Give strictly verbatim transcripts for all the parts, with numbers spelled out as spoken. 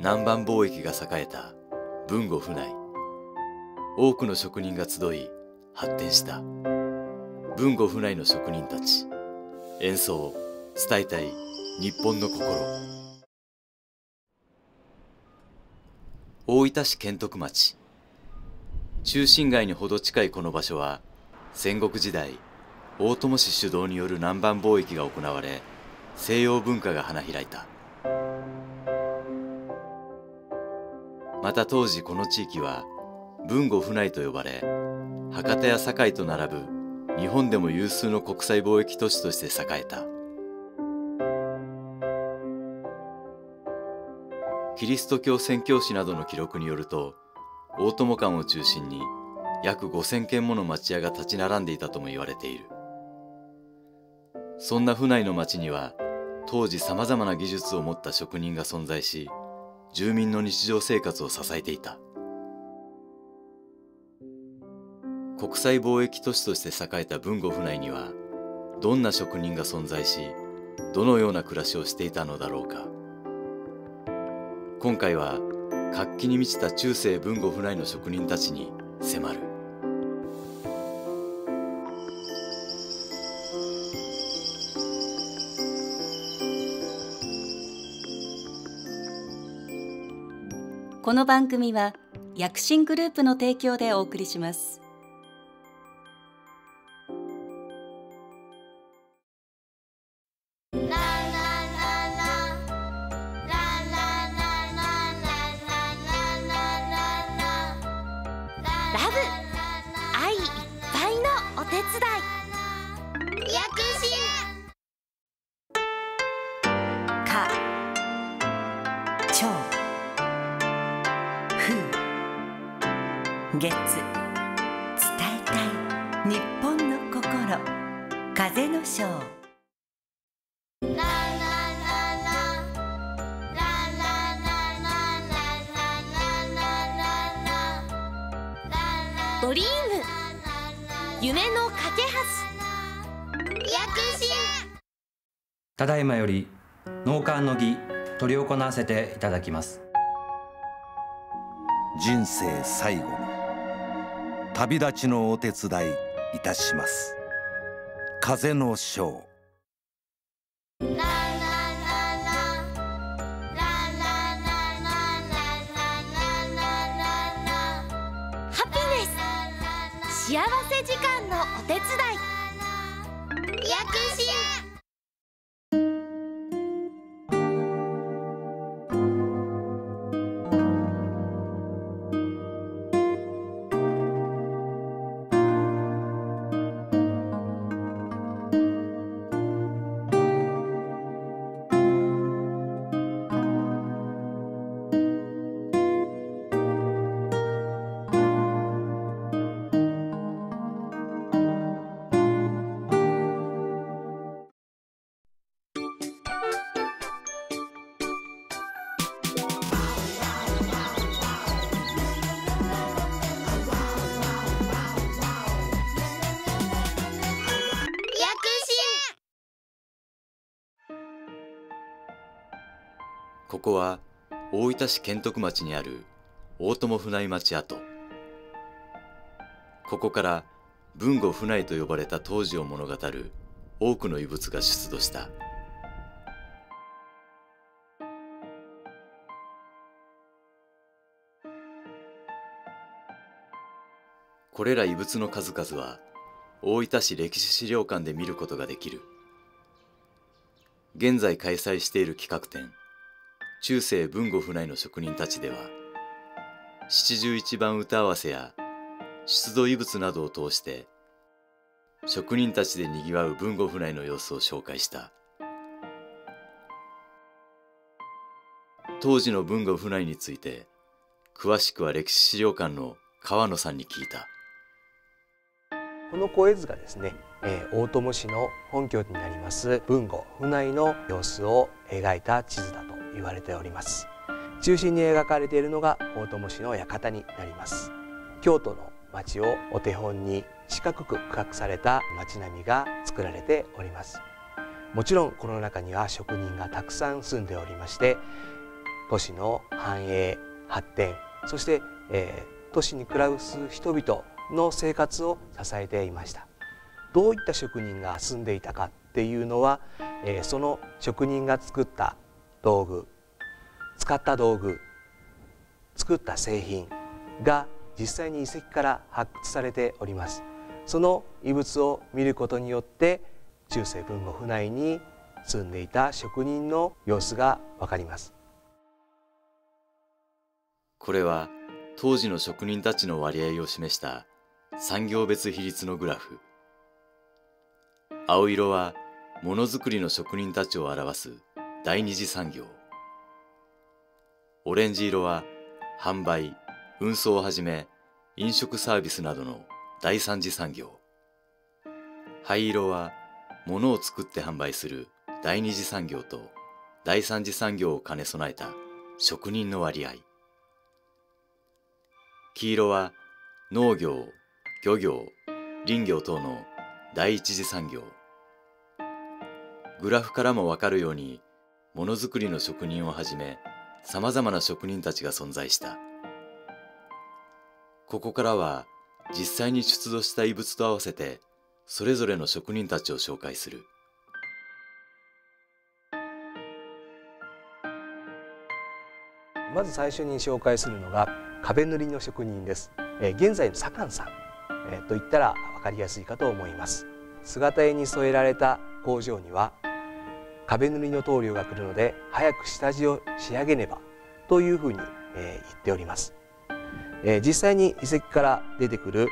南蛮貿易が栄えた豊後府内、多くの職人が集い発展した豊後府内の職人たち。演奏、伝えたい日本の心。大分市県徳町、中心街にほど近いこの場所は、戦国時代大友氏主導による南蛮貿易が行われ、西洋文化が花開いた。また当時この地域は豊後府内と呼ばれ、博多や堺と並ぶ日本でも有数の国際貿易都市として栄えた。キリスト教宣教師などの記録によると、大友間を中心に約ごせんけんもの町屋が立ち並んでいたとも言われている。そんな府内の町には当時さまざまな技術を持った職人が存在し、住民の日常生活を支えていた。国際貿易都市として栄えた豊後府内にはどんな職人が存在し、どのような暮らしをしていたのだろうか。今回は活気に満ちた中世豊後府内の職人たちに迫る。この番組は躍進グループの提供でお送りします。月、伝えたい日本の心。風の章。ドリーム、夢の架け橋。躍進。ただいまより納棺の儀執り行わせていただきます。人生最後の旅立ちのお手伝いいたします。風の章。ハピネス、幸せ時間のお手伝い。躍進。ここは大分市県徳町にある大友府内町跡。ここから豊後府内と呼ばれた当時を物語る多くの遺物が出土した。これら遺物の数々は大分市歴史資料館で見ることができる。現在開催している企画展、中世豊後府内の職人たちでは、七十一番歌合わせや出土遺物などを通して職人たちでにぎわう豊後府内の様子を紹介した。当時の豊後府内について詳しくは歴史資料館の川野さんに聞いた。この小絵図がですね、えー、大友氏の本拠になります豊後府内の様子を描いた地図だと言われております。中心に描かれているのが大友氏の館になります。京都の町をお手本に四角く区画された町並みが作られております。もちろんこの中には職人がたくさん住んでおりまして、都市の繁栄発展、そして、えー、都市に暮らす人々の生活を支えていました。どういった職人が住んでいたかっていうのは、えー、その職人が作った道具、使った道具、作った製品が実際に遺跡から発掘されております。その遺物を見ることによって中世豊後府内に住んでいた職人の様子がわかります。これは当時の職人たちの割合を示した産業別比率のグラフ。青色はものづくりの職人たちを表す第二次産業、オレンジ色は販売、運送をはじめ飲食サービスなどの第三次産業、灰色は物を作って販売する第二次産業と第三次産業を兼ね備えた職人の割合、黄色は農業、漁業、林業等の第一次産業。グラフからもわかるように、ものづくりの職人をはじめさまざまな職人たちが存在した。ここからは実際に出土した遺物と合わせてそれぞれの職人たちを紹介する。まず最初に紹介するのが壁塗りの職人です。えー、現在の左官さん、えー、と言ったら分かりやすいかと思います。姿絵に添えられた工場には壁塗りの棟梁が来るので早く下地を仕上げねばというふうに、えー、言っております。えー、実際に遺跡から出てくる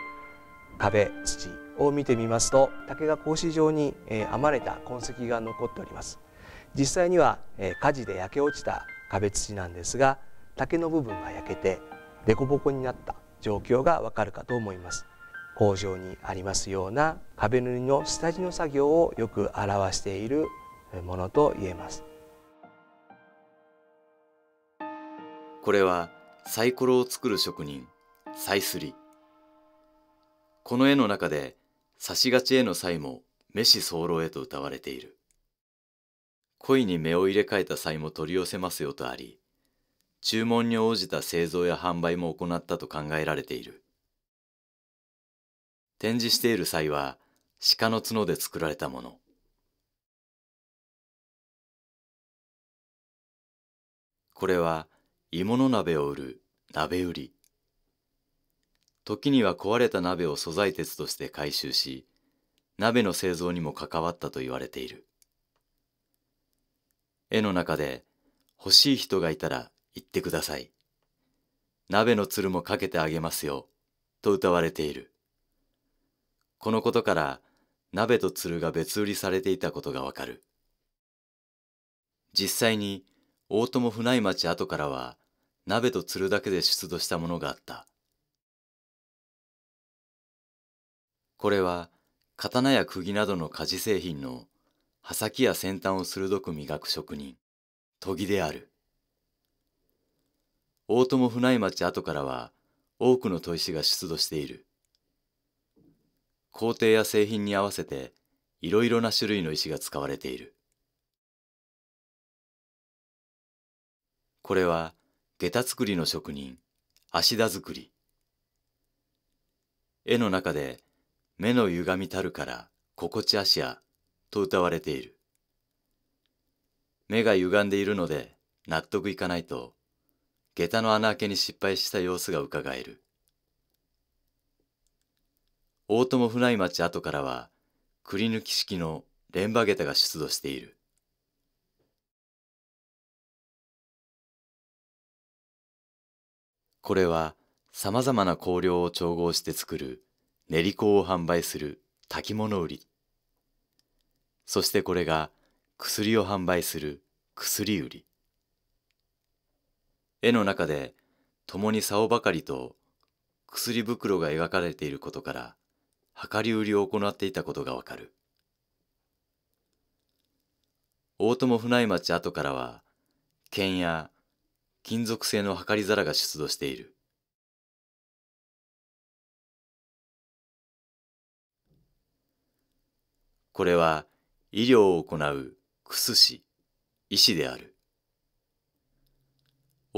壁、土を見てみますと竹が格子状に、えー、編まれた痕跡が残っております。実際には、えー、火事で焼け落ちた壁土なんですが、竹の部分が焼けて凸凹になった状況がわかるかと思います。工場にありますような壁塗りの下地の作業をよく表しているものと言えます。これはサイコロを作る職人、サイスリ。この絵の中で刺しがちへの際も目視候へと謳われている。恋に目を入れ替えた際も取り寄せますよとあり、注文に応じた製造や販売も行ったと考えられている。展示している際は鹿の角で作られたもの。これは鋳物鍋を売る鍋売り。時には壊れた鍋を素材鉄として回収し、鍋の製造にも関わったと言われている。絵の中で欲しい人がいたら言ってください、鍋のつるもかけてあげますよと歌われている。このことから鍋とつるが別売りされていたことがわかる。実際に大友府内町跡からは鍋とつるだけで出土したものがあった。これは刀や釘などの鍛冶製品の刃先や先端を鋭く磨く職人、研ぎである。大友府内町跡からは多くの砥石が出土している。工程や製品に合わせていろいろな種類の石が使われている。これは下駄作りの職人、足田作り。絵の中で目の歪みたるから心地足やと歌われている。目が歪んでいるので納得いかないと下駄の穴開けに失敗した様子がうかがえる。大友府内町跡からはくり抜き式の連馬下駄が出土している。これはさまざまな香料を調合して作る練り香を販売する炊き物売り。そしてこれが薬を販売する薬売り。絵の中で共に竿ばかりと薬袋が描かれていることから量り売りを行っていたことがわかる。大友府内町跡からは剣や金属製の測り皿が出土している。これは医療を行う薬師、医師である。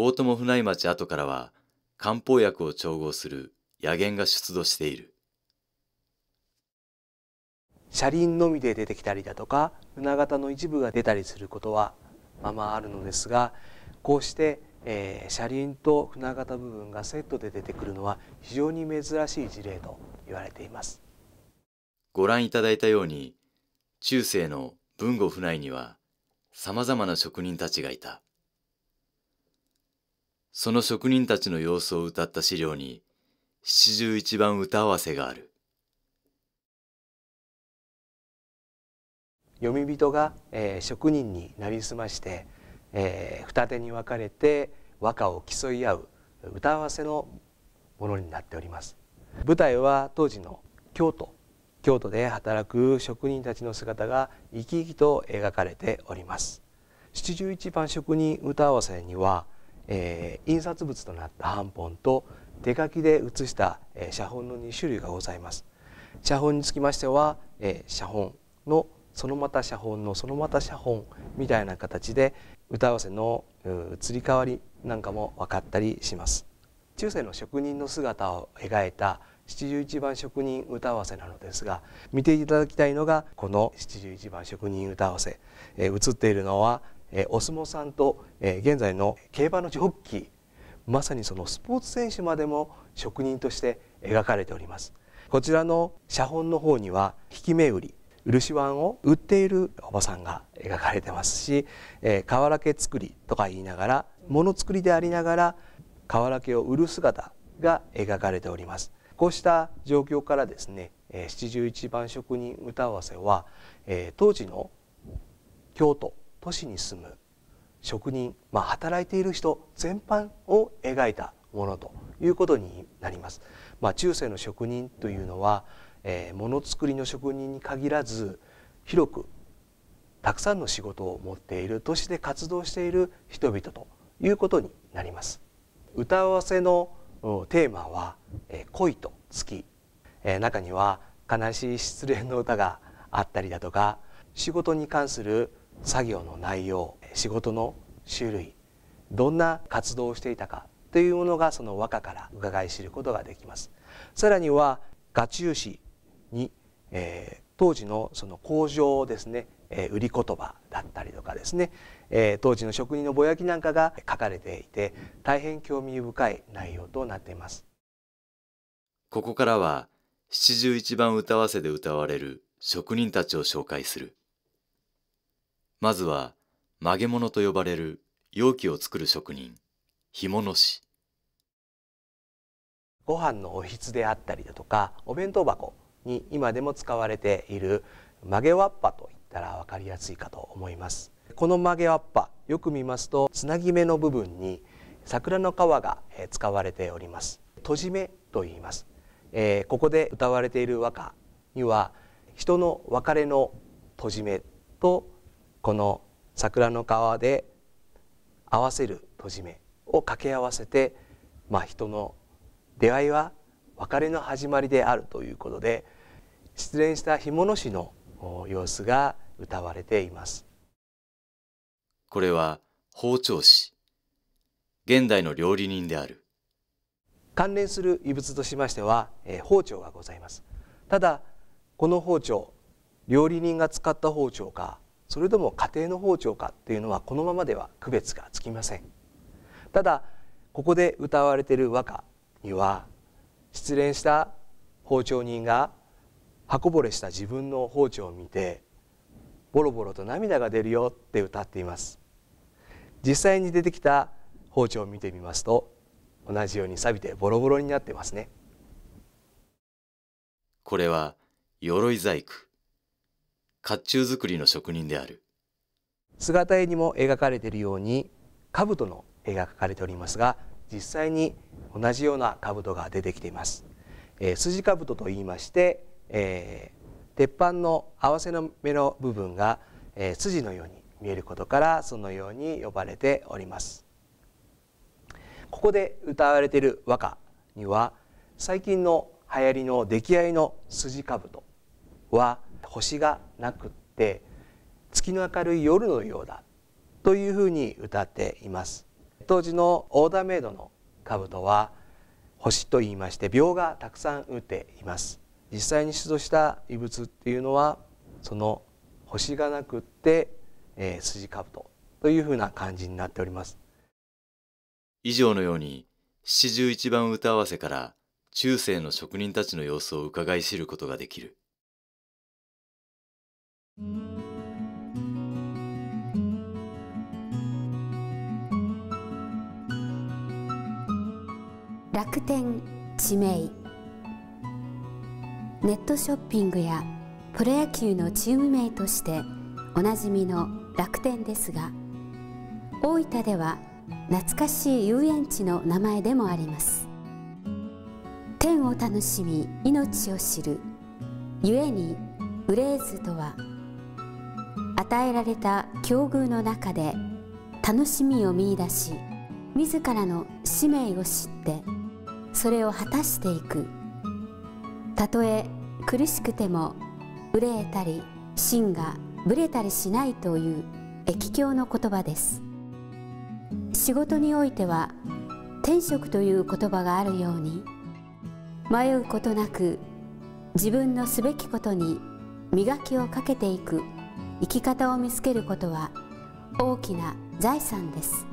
大友府内町跡からは漢方薬を調合する薬研が出土している。車輪のみで出てきたりだとか船型の一部が出たりすることはままあるのですが、こうして、えー、車輪と船型部分がセットで出てくるのは非常に珍しい事例と言われています。ご覧いただいたように中世の豊後府内にはさまざまな職人たちがいた。その職人たちの様子を歌った資料に七十一番歌合わせがある。詠み人が、えー、職人になりすまして、えー、二手に分かれて和歌を競い合う歌合わせのものになっております。舞台は当時の京都京都で働く職人たちの姿が生き生きと描かれております。七十一番職人歌合わせには、えー、印刷物となった版本と手書きで写した、えー、写本のに種類がございます。写本につきましては、えー、写本のそのまた写本のそのまた写本みたいな形で歌合わせの移り変わりなんかも分かったりします。中世の職人の姿を描いた七十一番職人歌合わせなのですが、見ていただきたいのがこの七十一番職人歌合わせ。えー、映っているのは、えー、お相撲さんと、えー、現在の競馬のジョッキー、まさにそのスポーツ選手までも職人として描かれております。こちらの写本の方には引き目売り漆椀を売っているおばさんが描かれてますし、えー、瓦家作りとか言いながら物作りでありながら瓦家を売る姿が描かれております。こうした状況からですね、えー、七十一番職人歌合わせは、えー、当時の京都都市に住む職人、まあ、働いている人全般を描いたものということになります。まあ、中世の職人というのはえー、ものづくりの職人に限らず広くたくさんの仕事を持っている都市で活動している人々ということになります。歌合わせのテーマは、えー、恋と月、えー、中には悲しい失恋の歌があったりだとか、仕事に関する作業の内容、仕事の種類、どんな活動をしていたかというものがその和歌から伺い知ることができます。さらには画中詩に、えー、当時のその工場ですね、えー、売り言葉だったりとかですね、えー、当時の職人のぼやきなんかが書かれていて大変興味深い内容となっています。ここからは七十一番歌合わせで歌われる職人たちを紹介する。まずは曲げ物と呼ばれる容器を作る職人、干物師。ご飯のおひつであったりだとかお弁当箱に今でも使われている曲げわっぱといったら分かりやすいかと思います。この曲げわっぱ、よく見ますとつなぎ目の部分に桜の皮が使われております。とじめと言います。えー、ここで歌われている和歌には人の別れのとじめとこの桜の皮で合わせるとじめを掛け合わせて、まあ、人の出会いは別れの始まりであるということで失恋した干物師の様子が歌われています。これは包丁師、現代の料理人である。関連する遺物としましては、えー、包丁がございます。ただこの包丁、料理人が使った包丁かそれとも家庭の包丁かっていうのはこのままでは区別がつきません。ただここで歌われている和歌には失恋した包丁人が刃こぼれした自分の包丁を見てボロボロと涙が出るよって歌っています。実際に出てきた包丁を見てみますと同じように錆びてボロボロになってますね。これは鎧細工、甲冑作りの職人である。姿絵にも描かれているように兜の絵が描かれておりますが、実際に同じような兜が出てきています。えー、筋兜といいまして、えー、鉄板の合わせの目の部分が、えー、筋のように見えることからそのように呼ばれております。ここで歌われている和歌には最近の流行りの出来合いの筋兜は星がなくって月の明るい夜のようだというふうに歌っています。当時のオーダーメイドの兜は星といいまして、鋲がたくさん打っています。実際に出土した遺物っていうのはその星がなくって、えー、筋兜というふうな感じになっております。以上のように七十一番歌合わせから中世の職人たちの様子をうかがい知ることができる。楽天地名、ネットショッピングやプロ野球のチーム名としておなじみの楽天ですが、大分では懐かしい遊園地の名前でもあります。天を楽しみ命を知るゆえに憂えずとは、与えられた境遇の中で楽しみを見出し、自らの使命を知ってそれを果たしていく。たとえ苦しくても憂えたり芯がぶれたりしないという易経の言葉です。仕事においては天職という言葉があるように、迷うことなく自分のすべきことに磨きをかけていく生き方を見つけることは大きな財産です。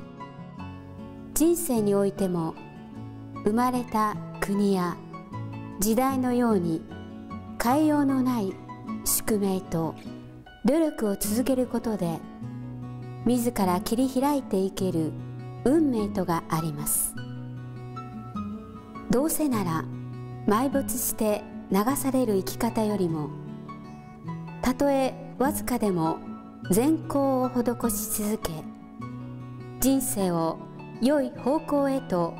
人生においても生まれた国や時代のように変えようのない宿命と努力を続けることで自ら切り開いていける運命とがあります。どうせなら埋没して流される生き方よりも、たとえわずかでも善行を施し続け、人生を良い方向へと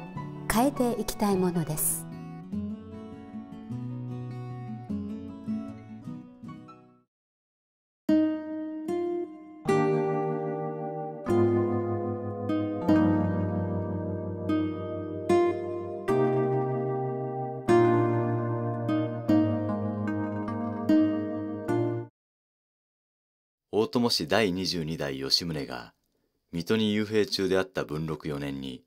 変えていきたいものです。大友氏だいにじゅうにだい吉宗が水戸に幽閉中であった文禄よねんに、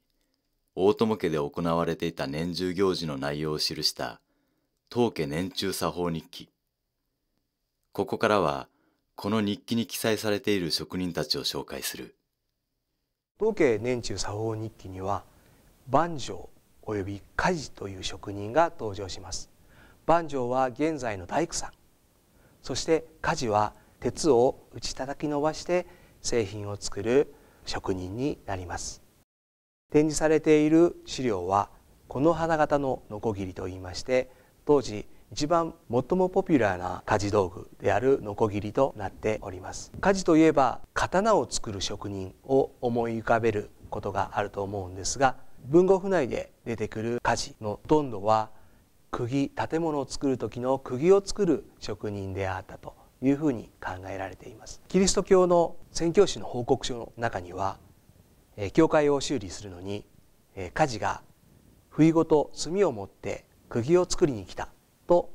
大友家で行われていた年中行事の内容を記した「当家年中作法日記」。ここからはこの日記に記載されている職人たちを紹介する。当家年中作法日記には番匠および鍛冶という職人が登場します。番匠は現在の大工さん、そして鍛冶は鉄を打ち叩き伸ばして製品を作る職人になります。展示されている資料はこの花形のノコギリといいまして、当時一番最もポピュラーな鍛冶道具であるノコギリとなっております。鍛冶といえば刀を作る職人を思い浮かべることがあると思うんですが、文豪府内で出てくる鍛冶のほとんどは釘、建物を作る時の釘を作る職人であったというふうに考えられています。キリスト教の宣教師の報告書の中には、教会を修理するのに鍛冶が冬ごと炭を持って釘を作りに来たと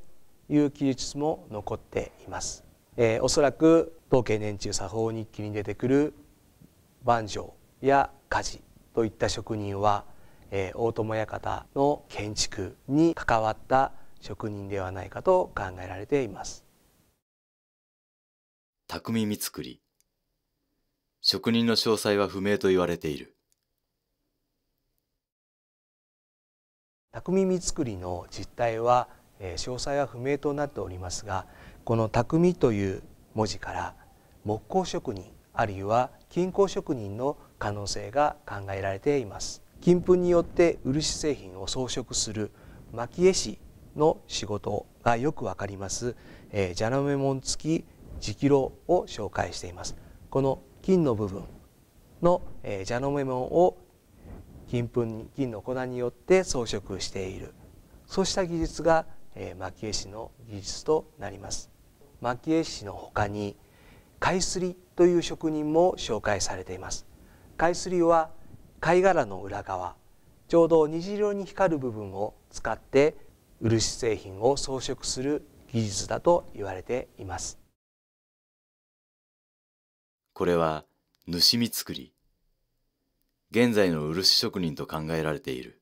いう記述も残っています。えー、おそらく当家年中作法日記に出てくる番匠や鍛冶といった職人は、えー、大友館の建築に関わった職人ではないかと考えられています。匠光圀、職人の詳細は不明と言われている。匠光圀の実態は、えー、詳細は不明となっておりますが、この「匠」という文字から木工職人あるいは金工職人の可能性が考えられています。金粉によって漆製品を装飾する蒔絵師の仕事がよくわかります、えー、蛇の目紋付き磁気炉を紹介しています。この金の部分の蛇の目紋を金粉に、金の粉によって装飾している、そうした技術が蒔絵師の技術となります。蒔絵師の他に貝すりという職人も紹介されています。貝すりは貝殻の裏側、ちょうど虹色に光る部分を使って漆製品を装飾する技術だと言われています。これは主光圀、現在の漆職人と考えられている。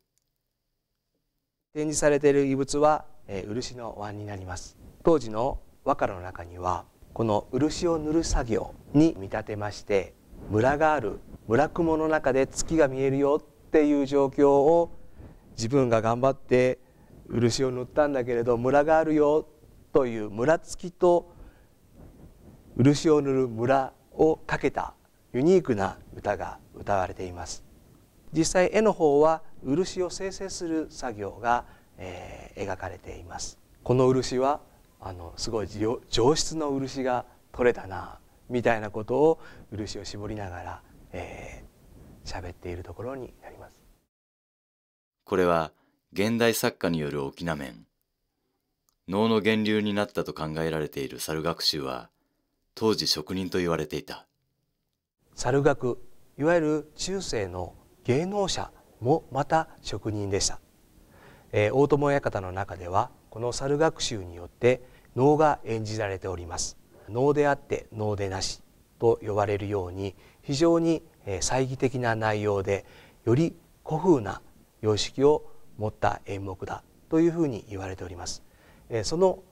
展示されている遺物は漆の椀になります。当時の和歌の中にはこの漆を塗る作業に見立てまして、ムラがある、村雲の中で月が見えるよっていう状況を、自分が頑張って漆を塗ったんだけれどムラがあるよというムラつきと漆を塗るムラをかけたユニークな歌が歌われています。実際絵の方は漆を生成する作業が、えー、描かれています。この漆はあのすごい上質の漆が取れたなみたいなことを漆を絞りながらえー、喋っているところになります。これは現代作家による翁面。能の源流になったと考えられている猿楽集は当時職人と言われていた。猿楽、いわゆる中世の芸能者もまた職人でした、えー、大友館の中ではこの猿楽集によって能が演じられております。能であって能でなしと呼ばれるように非常に猜疑的な内容でより古風な様式を持った演目だというふうに言われております。その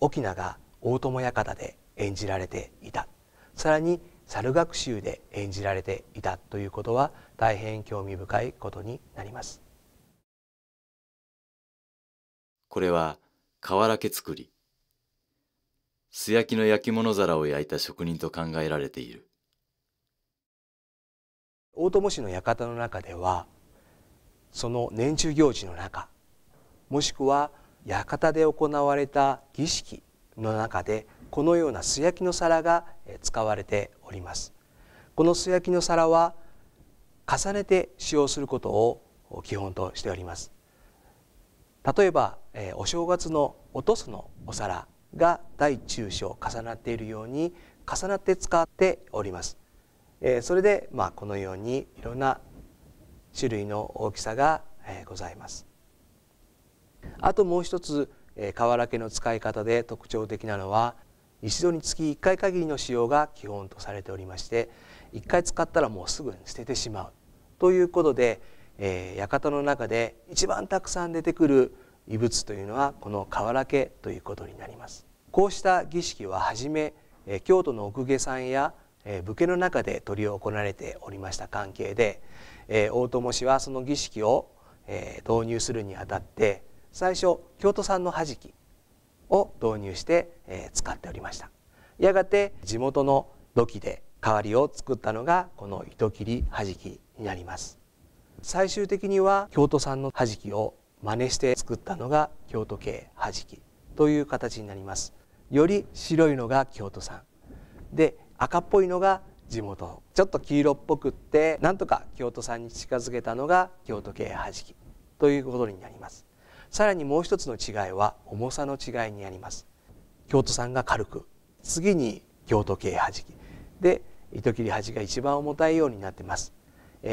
翁が大友館で演じられていた、さらに猿楽集で演じられていたということは大変興味深いことになります。これは瓦家作り、素焼きの焼き物皿を焼いた職人と考えられている。大友氏の館の中ではその年中行事の中、もしくは館で行われた儀式の中でこのような素焼きの皿が使われております。この素焼きの皿は重ねて使用することを基本としております。例えばお正月のお屠蘇のお皿が大中小重なっているように重なって使っております。それで、まあ、このようにいろんな種類の大きさがございます。あともう一つ瓦家の使い方で特徴的なのは、一度につきいっかい限りの使用が基本とされておりまして、いっかい使ったらもうすぐ捨ててしまうということで、館の中で一番たくさん出てくる遺物というのはこの瓦家ということになります。こうした儀式ははじめ京都の奥家さんや武家の中で執り行われておりました関係で、大友氏はその儀式を導入するにあたって最初京都産のはじきを導入して使っておりました。やがて地元の土器で代わりを作ったのがこの糸切りはじきになります。最終的には京都産のはじきを真似して作ったのが京都系はじきという形になります。より白いのが京都産で、赤っぽいのが地元、ちょっと黄色っぽくってなんとか京都産に近づけたのが京都系はじきということになります。さらにもう一つの違いは重さの違いになります。京都産が軽く、次に京都系はじきで糸切りはじが一番重たいようになっています。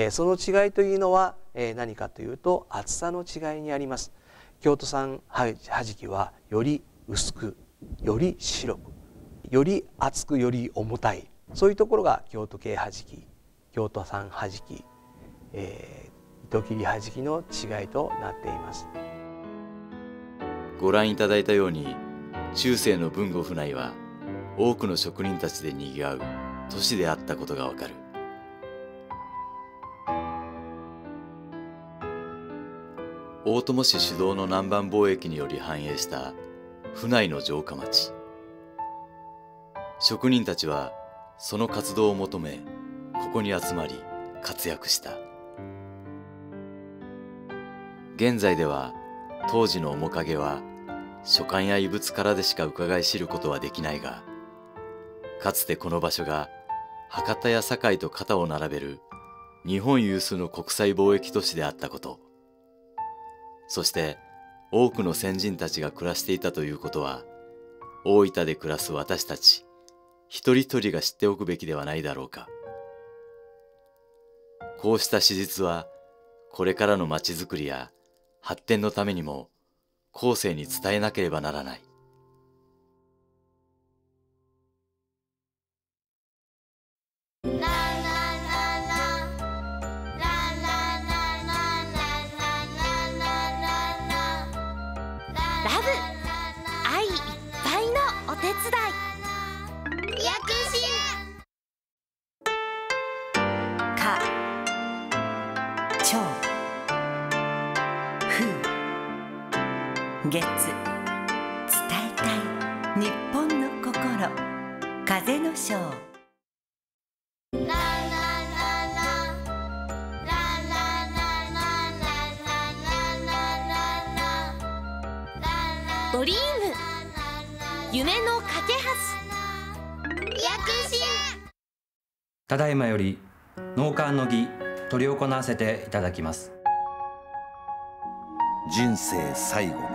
その違いというのは何かというと厚さの違いにあります。京都産はじきはより薄く、より白く、より厚く、より重たい、そういうところが京都系はじき、京都産はじき、えー、糸切りはじきの違いとなっています。ご覧いただいたように中世の豊後府内は多くの職人たちでにぎわう都市であったことがわかる。大友氏主導の南蛮貿易により繁栄した府内の城下町、職人たちはその活動を求めここに集まり活躍した。現在では当時の面影は書簡や遺物からでしかうかがい知ることはできないが、かつてこの場所が博多や堺と肩を並べる日本有数の国際貿易都市であったこと、そして多くの先人たちが暮らしていたということは、大分で暮らす私たち一人一人が知っておくべきではないだろうか。こうした史実はこれからのまちづくりや発展のためにも後世に伝えなければならない。ララララララブ愛いっぱいのお手伝い、薬師課長風月伝えたい日本の心風の章。ドリーム夢の架け橋、薬師。ただいまより納棺の儀執り行わせていただきます。人生最後の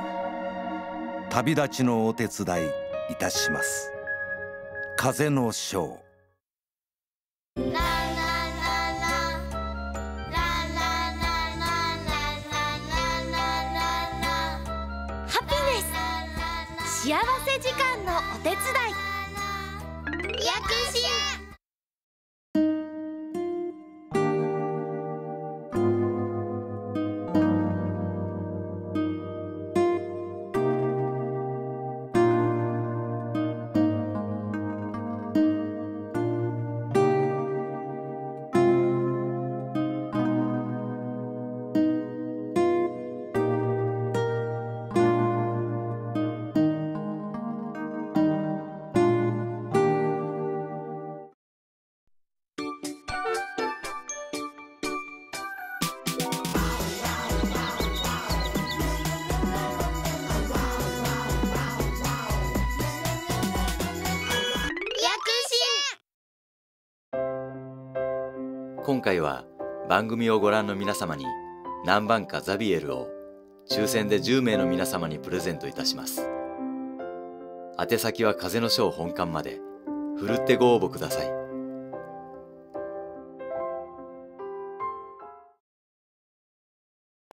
旅立ちのお手伝いいたします。風の章。幸せ時間のお手伝い、薬師。今回は番組をご覧の皆様に南蛮貨ザビエルを抽選でじゅうめいの皆様にプレゼントいたします。宛先は風の章本館までふるってご応募ください。